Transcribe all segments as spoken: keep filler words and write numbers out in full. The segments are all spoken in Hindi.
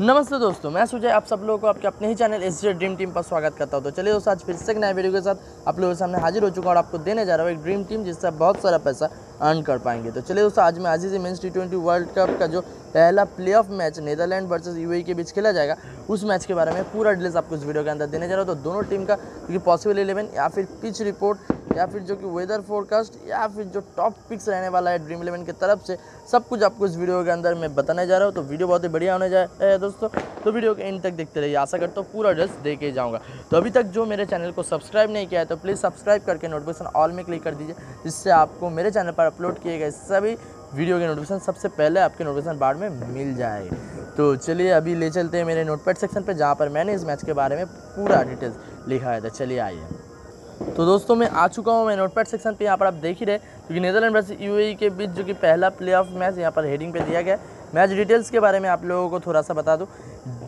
नमस्ते दोस्तों, मैं सुजय, आप सब लोगों को आपके अपने ही चैनल एसडी ड्रीम टीम पर स्वागत करता हूं। तो चलिए दोस्तों, आज फिर से एक नए वीडियो के साथ आप लोगों के सामने हाजिर हो चुका हूं और आपको देने जा रहा हूं एक ड्रीम टीम जिससे आप बहुत सारा पैसा अर्न कर पाएंगे। तो चलिए दोस्तों, आज मैं आज ही men's T twenty world cup का जो पहला playoff match Netherland versus UAE के बीच खेला जाएगा उस मैच के बारे में पूरा डिटेल्स आपको इस वीडियो के अंदर देने जा रहा हूँ। तो दोनों टीम का क्योंकि पॉसिबल इलेवन या फिर पिच रिपोर्ट या फिर जो कि वेदर फोरकास्ट या फिर जो टॉप पिक्स रहने वाला है ड्रीम इलेवन की तरफ से, सब कुछ आपको इस वीडियो के अंदर मैं बताने जा रहा हूँ। तो वीडियो बहुत ही बढ़िया होने जा रहा है दोस्तों, तो वीडियो के एंड तक देखते रहिए। आशा करता हूँ पूरा डिटेल्स दे के जाऊँगा। तो अभी तक जो मेरे चैनल को सब्सक्राइब नहीं किया है तो प्लीज़ सब्सक्राइब करके नोटिफिकेशन ऑल में क्लिक कर दीजिए, जिससे आपको मेरे चैनल पर अपलोड किए गए सभी वीडियो के नोटिफिकेशन सबसे पहले आपके नोटिफिकेशन बार में मिल जाएगी। तो चलिए अभी ले चलते हैं मेरे नोटपैड सेक्शन पर, जहाँ पर मैंने इस मैच के बारे में पूरा डिटेल्स लिखा है। तो चलिए आइए। तो दोस्तों मैं आ चुका हूँ मैं नोटपैड सेक्शन पे। यहाँ पर आप देख ही रहे क्योंकि नीदरलैंड वर्सेस यूएई के बीच जो कि पहला प्लेऑफ मैच यहाँ पर हेडिंग पे दिया गया। मैच डिटेल्स के बारे में आप लोगों को थोड़ा सा बता दूँ।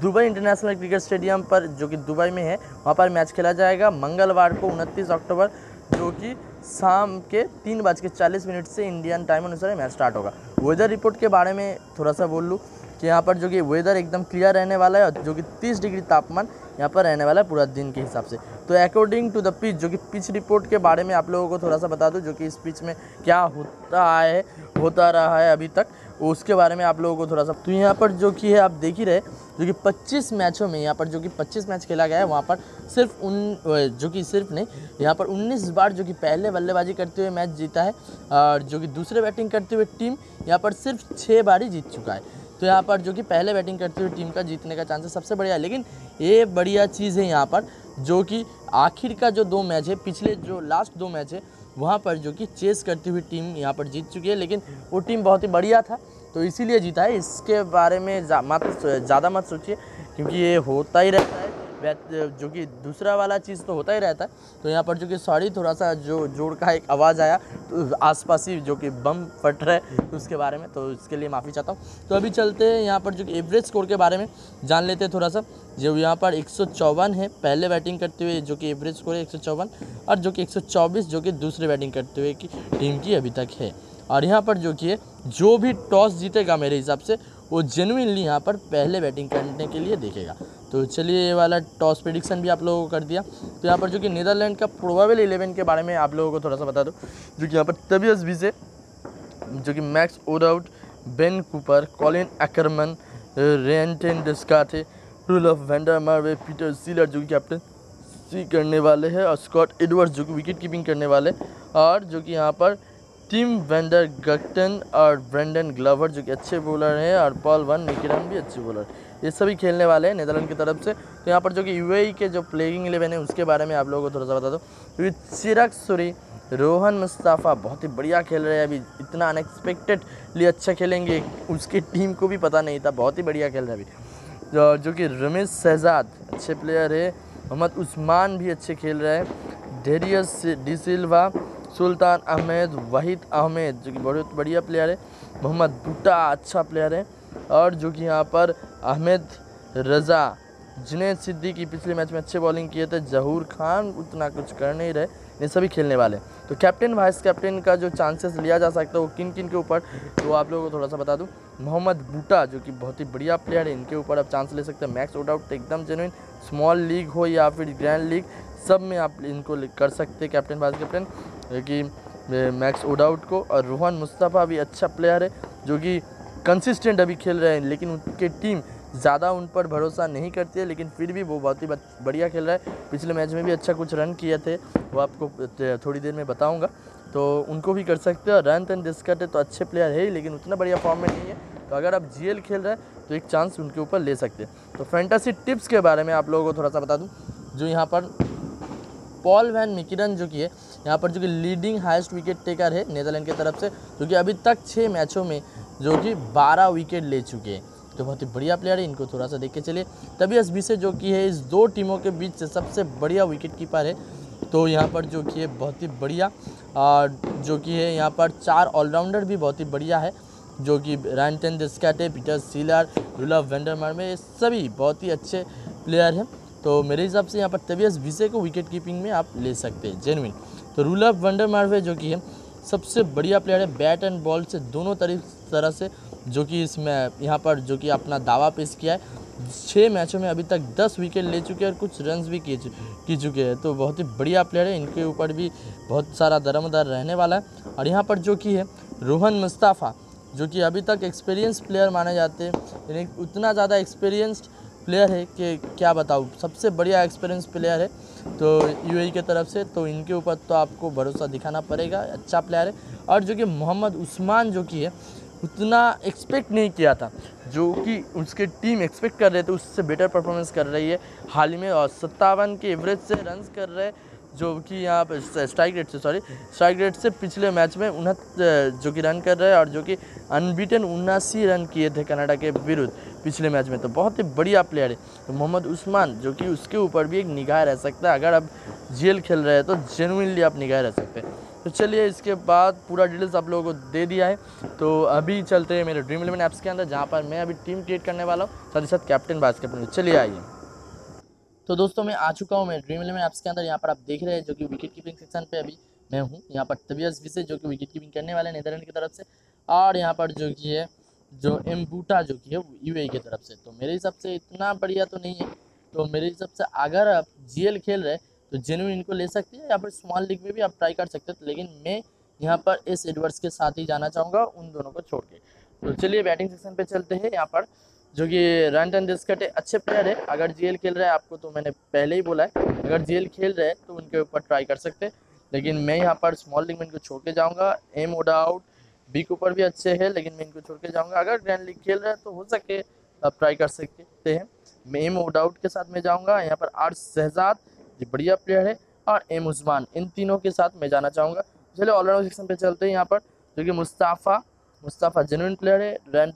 दुबई इंटरनेशनल क्रिकेट स्टेडियम पर जो कि दुबई में है, वहाँ पर मैच खेला जाएगा मंगलवार को उनतीस अक्टूबर जो कि शाम के तीन बज के चालीस मिनट से इंडियन टाइम अनुसार मैच स्टार्ट होगा। वेदर रिपोर्ट के बारे में थोड़ा सा बोल लूँ कि यहाँ पर जो कि वेदर एकदम क्लियर रहने वाला है और जो कि तीस डिग्री तापमान यहाँ पर रहने वाला है पूरा दिन के हिसाब से। तो अकॉर्डिंग टू द पिच जो कि पिच रिपोर्ट के बारे में आप लोगों को थोड़ा सा बता दूँ, जो कि इस पिच में क्या होता है होता रहा है अभी तक उसके बारे में आप लोगों को थोड़ा सा। तो यहाँ पर जो कि है आप देख ही रहे जो कि पच्चीस मैचों में यहाँ पर जो कि पच्चीस मैच खेला गया है, वहाँ पर सिर्फ उन जो कि सिर्फ नहीं यहाँ पर उन्नीस बार जो कि पहले बल्लेबाजी करते हुए मैच जीता है और जो कि दूसरे बैटिंग करते हुए टीम यहाँ पर सिर्फ छः बार ही जीत चुका है। तो यहाँ पर जो कि पहले बैटिंग करते हुए टीम का जीतने का चांसेस सबसे बढ़िया है। लेकिन ये बढ़िया चीज़ है यहाँ पर जो कि आखिर का जो दो मैच है, पिछले जो लास्ट दो मैच है वहाँ पर जो कि चेस करती हुई टीम यहाँ पर जीत चुकी है, लेकिन वो टीम बहुत ही बढ़िया था तो इसीलिए जीता है। इसके बारे में जा, मत ज़्यादा मत सोचिए क्योंकि ये होता ही रहता है, जो कि दूसरा वाला चीज़ तो होता ही रहता है। तो यहाँ पर जो कि सॉरी थोड़ा सा जो जोड़ का एक आवाज़ आया तो आसपास ही जो कि बम फट रहा है तो उसके बारे में, तो इसके लिए माफ़ी चाहता हूँ। तो अभी चलते हैं यहाँ पर जो कि एवरेज स्कोर के बारे में जान लेते हैं थोड़ा सा। जो यहाँ पर एक सौ चौवन है पहले बैटिंग करते हुए जो कि एवरेज स्कोर है एक सौ चौवन और जो कि एक सौ चौबीस जो कि दूसरे बैटिंग करते हुए की टीम की अभी तक है। और यहाँ पर जो कि जो भी टॉस जीतेगा मेरे हिसाब से वो जेन्युइनली यहाँ पर पहले बैटिंग करने के लिए देखेगा। तो चलिए ये वाला टॉस प्रेडिक्शन भी आप लोगों को कर दिया। तो यहाँ पर जो कि नीदरलैंड का प्रोबेबल इलेवन के बारे में आप लोगों को थोड़ा सा बता दूँ, जो कि यहाँ पर तबियस विसे, जो कि Max O'Dowd, Ben Cooper, Colin Ackermann, Ryan ten Doeschate, Roelof van der Merwe, Pieter Seelaar जो कि कैप्टन सी करने वाले हैं और स्कॉट एडवर्ड्स जो कि विकेट कीपिंग करने वाले, और जो कि यहाँ पर टिम van der Gugten और ब्रैंडन ग्लोवर जो कि अच्छे बॉलर हैं और पॉल van मेकीरन भी अच्छे बॉलर, ये सभी खेलने वाले हैं नीदरलैंड की तरफ से। तो यहाँ पर जो कि यूएई के जो प्लेइंग इलेवन है उसके बारे में आप लोगों को थोड़ा सा बता दो। क्योंकि सिराक सूरी, रोहन मुस्तफ़ा बहुत ही बढ़िया खेल रहे हैं अभी, इतना अनएक्सपेक्टेडली अच्छा खेलेंगे उसकी टीम को भी पता नहीं था, बहुत ही बढ़िया खेल रहे हैं अभी। और जो कि रमेश शहजाद अच्छे प्लेयर है, मोहम्मद उस्मान भी अच्छे खेल रहे हैं, डेरियस डिसिल्वा, सुल्तान अहमद, वाहिद अहमद जो कि बहुत बढ़िया प्लेयर है, मोहम्मद बूटा अच्छा प्लेयर है, और जो कि यहाँ पर अहमद रज़ा, जिन्हें सिद्दीकी पिछले मैच में अच्छे बॉलिंग किए थे, जहूर खान उतना कुछ कर नहीं रहे, ये सभी खेलने वाले। तो कैप्टन वाइस कैप्टन का जो चांसेस लिया जा सकता है वो किन किन के ऊपर, तो आप लोगों को थोड़ा सा बता दूँ। मोहम्मद बूटा जो कि बहुत ही बढ़िया प्लेयर है, इनके ऊपर आप चांस ले सकते हैं। मैक्स ओडाउट एकदम जेन्युइन, स्मॉल लीग हो या फिर ग्रैंड लीग सब में आप इनको कर सकते हैं कैप्टन वाइस कैप्टन, जो कि मैक्स ओडाउट को। और रोहन मुस्तफ़ा भी अच्छा प्लेयर है जो कि कंसिस्टेंट अभी खेल रहे हैं, लेकिन उनके टीम ज़्यादा उन पर भरोसा नहीं करती है, लेकिन फिर भी वो बहुत ही बढ़िया खेल रहा है। पिछले मैच में भी अच्छा कुछ रन किए थे, वो आपको थोड़ी देर में बताऊंगा, तो उनको भी कर सकते हैं। और रेंटन डिस्कटे तो अच्छे प्लेयर है ही, लेकिन उतना बढ़िया फॉर्म में नहीं है, तो अगर आप जीएल खेल रहे हैं तो एक चांस उनके ऊपर ले सकते हैं। तो फैंटेसी टिप्स के बारे में आप लोगों को थोड़ा सा बता दूँ, जो यहाँ पर पॉल van मेकीरन जो कि है यहाँ पर जो कि लीडिंग हाईएस्ट विकेट टेकर है नीदरलैंड की तरफ से, जो कि अभी तक छः मैचों में जो कि बारह विकेट ले चुके हैं, तो बहुत ही बढ़िया प्लेयर है, इनको थोड़ा सा देख के चलिए। तबियस विसे जो कि है इस दो टीमों के बीच से सबसे बढ़िया विकेट कीपर है, तो यहाँ पर जो कि है बहुत ही बढ़िया, और जो कि है यहाँ पर चार ऑलराउंडर भी बहुत ही बढ़िया है, जो कि Ryan ten Doeschate, Pieter Seelaar, Roelof van der Merwe, सभी बहुत ही अच्छे प्लेयर हैं। तो मेरे हिसाब से यहाँ पर तबियस विसे को विकेट कीपिंग में आप ले सकते हैं जेन्युइन। तो रोएलोफ van der मर्वे जो कि है सबसे बढ़िया प्लेयर है, बैट एंड बॉल से दोनों तरह तरह से जो कि इसमें यहाँ पर जो कि अपना दावा पेश किया है। छः मैचों में अभी तक दस विकेट ले चुके हैं और कुछ रन्स भी की चुके हैं, तो बहुत ही बढ़िया प्लेयर है। इनके ऊपर भी बहुत सारा दरमदार रहने वाला है। और यहाँ पर जो कि है रोहन मुस्ताफ़ा, जो कि अभी तक एक्सपीरियंस प्लेयर माने जाते हैं, उतना ज़्यादा एक्सपीरियंस्ड प्लेयर है कि क्या बताऊँ, सबसे बढ़िया एक्सपीरियंस प्लेयर है तो यूएई के तरफ से, तो इनके ऊपर तो आपको भरोसा दिखाना पड़ेगा, अच्छा प्लेयर है। और जो कि मोहम्मद उस्मान जो कि है, उतना एक्सपेक्ट नहीं किया था, जो कि उसके टीम एक्सपेक्ट कर रहे थे, उससे बेटर परफॉर्मेंस कर रही है हाल ही में, और सत्तावन के एवरेज से रन्स कर रहे, जो कि यहाँ पर स्ट्राइक रेट से सॉरी स्ट्राइक रेट से पिछले मैच में उनहत जो कि रन कर रहे हैं, और जो कि अनबीटन उन्नासी रन किए थे कनाडा के विरुद्ध पिछले मैच में, तो बहुत ही बढ़िया प्लेयर है। तो मोहम्मद उस्मान जो कि उसके ऊपर भी एक निगाह रह सकता है, अगर आप जेल खेल रहे हैं तो जेनुइनली आप निगाह रह सकते हैं। तो चलिए, इसके बाद पूरा डिटेल्स आप लोगों को दे दिया है, तो अभी चलते हैं मेरे ड्रीम इलेवन ऐप्स के अंदर, जहाँ पर मैं अभी टीम क्रिएट करने वाला हूँ, साथ ही साथ कैप्टन वाइस कैप्टन। चलिए आइए। तो दोस्तों, मैं आ चुका हूँ मैं ड्रीम इलेवन ऐप्स के अंदर। यहाँ पर आप देख रहे हैं जो कि विकेट कीपिंग सेक्शन पे अभी मैं हूँ। यहाँ पर तबियस विसे जो कि विकेट कीपिंग करने वाले नीदरलैंड की तरफ से, और यहाँ पर जो कि है जो एम बूटा जो कि है यूएई की तरफ से। तो मेरे हिसाब से इतना बढ़िया तो नहीं है, तो मेरे हिसाब से अगर आप जीएल खेल रहे तो जेन्युइन इनको ले सकते हैं, या फिर स्मॉल लीग में भी आप ट्राई कर सकते हैं, लेकिन मैं यहाँ पर एस एडवर्ड्स के साथ ही जाना चाहूँगा उन दोनों को छोड़ के। तो चलिए बैटिंग सेक्शन पर चलते हैं। यहाँ पर जो कि रेंटन डिस्कटे अच्छे प्लेयर है, अगर जीएल खेल रहे हैं, आपको तो मैंने पहले ही बोला है, अगर जीएल खेल रहे हैं तो उनके ऊपर ट्राई कर सकते हैं, लेकिन मैं यहाँ पर स्मॉल लीग में इनको छोड़ के जाऊँगा। एम ओडाउट बी के ऊपर भी अच्छे हैं, लेकिन मैं इनको छोड़ के जाऊँगा। अगर ग्रैंड लीग खेल रहे हैं तो हो सके आप ट्राई कर सकते हैं, मैं एम ओडाउट के साथ मैं जाऊँगा। यहाँ पर आर शहजाद ये बढ़िया प्लेयर है, और एम उस्मान, इन तीनों के साथ मैं जाना चाहूँगा। चलिए ऑलराउंड सेक्शन पर चलते हैं। यहाँ पर जो कि मुस्ताफ़ा मुस्ताफ़ा जेन्युइन प्लेयर है, रैंड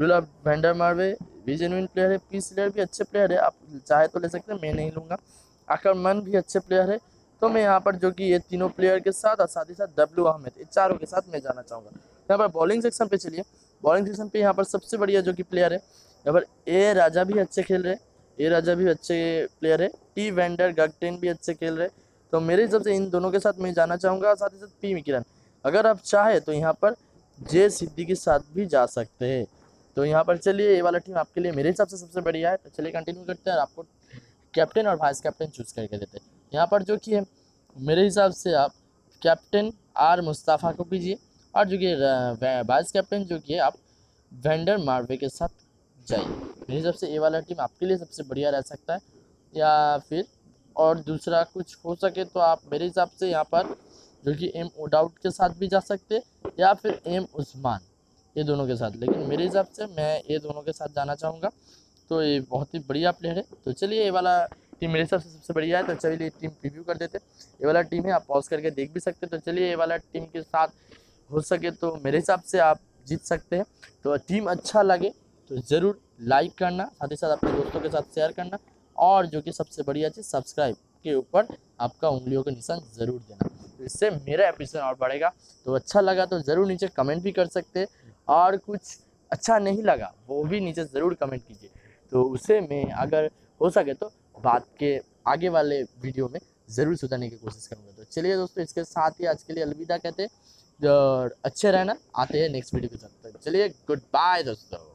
रोएलॉफ van der मर्वे भी जेन्युइन प्लेयर है, पी सीलर भी अच्छे प्लेयर है, आप चाहे तो ले सकते हैं, मैं नहीं लूँगा। आक्रमण भी अच्छे प्लेयर है, तो मैं यहाँ पर जो कि ये तीनों प्लेयर के साथ और साथ ही साथ डब्लू अहमद, ये चारों के साथ मैं जाना चाहूँगा। यहाँ पर बॉलिंग सेक्शन पे चलिए। बॉलिंग सेक्शन पे यहाँ पर सबसे बढ़िया जो कि प्लेयर है, यहाँ पर ए राजा भी अच्छे खेल रहे हैं, ए राजा भी अच्छे प्लेयर है, टी van der Gugten भी अच्छे खेल रहे, तो मेरे हिसाब से इन दोनों के साथ मैं जाना चाहूँगा। साथ ही साथ पी मिकिरन, अगर आप चाहे तो यहाँ पर जे सिद्दीकी के साथ भी जा सकते हैं। तो यहाँ पर चलिए, ये वाला टीम आपके लिए मेरे हिसाब से सबसे बढ़िया है। तो चलिए कंटिन्यू करते हैं, और आपको कैप्टन और वाइस कैप्टन चूज़ करके देते हैं। यहाँ पर जो कि है मेरे हिसाब से आप कैप्टन आर मुस्ताफ़ा को कीजिए, और जो कि वाइस कैप्टन जो कि है आप van der Merwe के साथ जाइए। मेरे हिसाब से ये वाला टीम आपके लिए सबसे बढ़िया रह सकता है, या फिर और दूसरा कुछ हो सके तो आप मेरे हिसाब से यहाँ पर जो कि एम ओडाउट के साथ भी जा सकते हैं, या फिर एम उस्मान, ये दोनों के साथ, लेकिन मेरे हिसाब से मैं ये दोनों के साथ जाना चाहूँगा। तो ये बहुत ही बढ़िया प्लेयर है। तो चलिए, ये वाला टीम मेरे हिसाब से सबसे बढ़िया है। तो चलिए टीम प्रीव्यू कर देते हैं। ये वाला टीम है, आप पॉज करके देख भी सकते हैं। तो चलिए, ये वाला टीम के साथ हो सके तो मेरे हिसाब से आप जीत सकते हैं। तो टीम अच्छा लगे तो ज़रूर लाइक करना, साथ ही साथ अपने दोस्तों के साथ शेयर करना, और जो कि सबसे बढ़िया चीज़ सब्सक्राइब के ऊपर आपका उंगलियों का निशान ज़रूर देना, तो इससे मेरा एप्रिसिएशन और बढ़ेगा। तो अच्छा लगा तो ज़रूर नीचे कमेंट भी कर सकते हैं, और कुछ अच्छा नहीं लगा वो भी नीचे ज़रूर कमेंट कीजिए, तो उसे मैं अगर हो सके तो बात के आगे वाले वीडियो में ज़रूर सुधारने की कोशिश करूँगा। तो चलिए दोस्तों, इसके साथ ही आज के लिए अलविदा कहते हैं, और अच्छे रहना, आते हैं नेक्स्ट वीडियो के साथ। तो चलिए, गुड बाय दोस्तों।